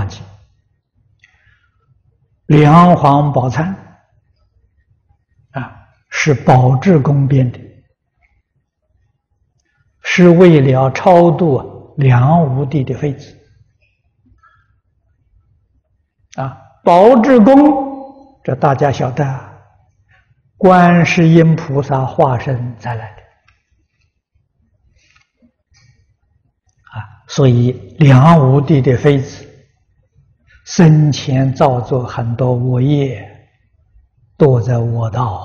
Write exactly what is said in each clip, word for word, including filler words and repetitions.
忘记。梁皇宝忏啊，是宝志公编的，是为了超度梁武帝的妃子啊。宝志公，这大家晓得啊，观世音菩萨化身才来的。 所以，梁武帝的妃子生前造作很多恶业，堕在恶道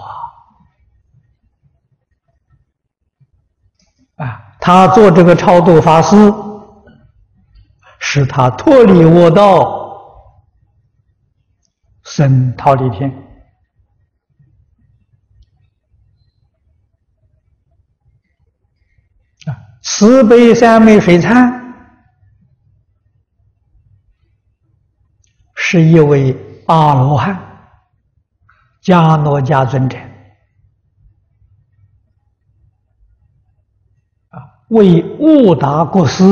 啊！啊，他做这个超度法事，使他脱离恶道，生忉利天。啊，慈悲三昧水忏。 是一位阿罗汉、迦诺迦尊者啊，为悟达国师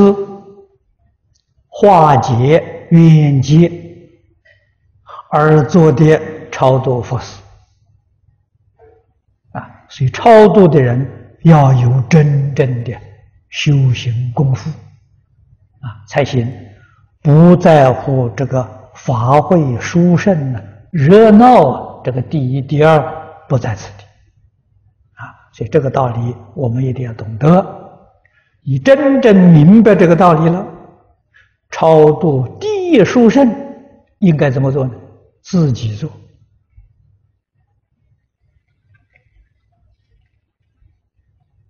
化解冤结而做的超度佛事啊，所以超度的人要有真正的修行功夫啊，才行，不在乎这个。 法会殊胜呢，热闹啊，这个第一、第二不在此地啊，所以这个道理我们一定要懂得。你真正明白这个道理了，超度第一殊胜应该怎么做呢？自己做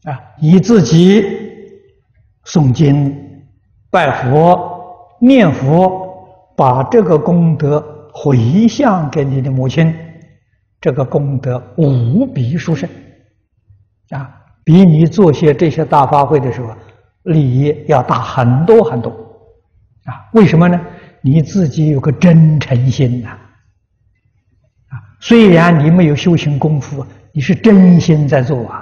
啊，你自己诵经、拜佛、念佛。 把这个功德回向给你的母亲，这个功德无比殊胜啊！比你做些这些大发挥的时候，利益要大很多很多啊！为什么呢？你自己有个真诚心呐！啊，虽然你没有修行功夫，你是真心在做啊！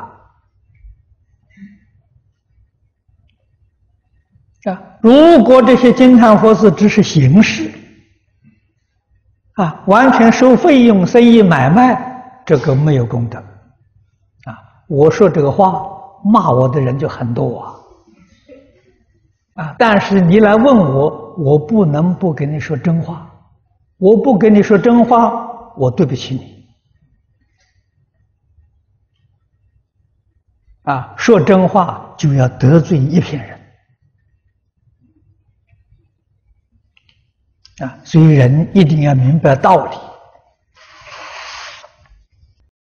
啊！ 如果这些金叹佛寺只是形式，啊，完全收费用、生意买卖，这个没有功德，啊，我说这个话，骂我的人就很多啊，啊，但是你来问我，我不能不跟你说真话，我不跟你说真话，我对不起你，啊，说真话就要得罪一片人。 啊，所以人一定要明白道理。